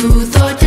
truth or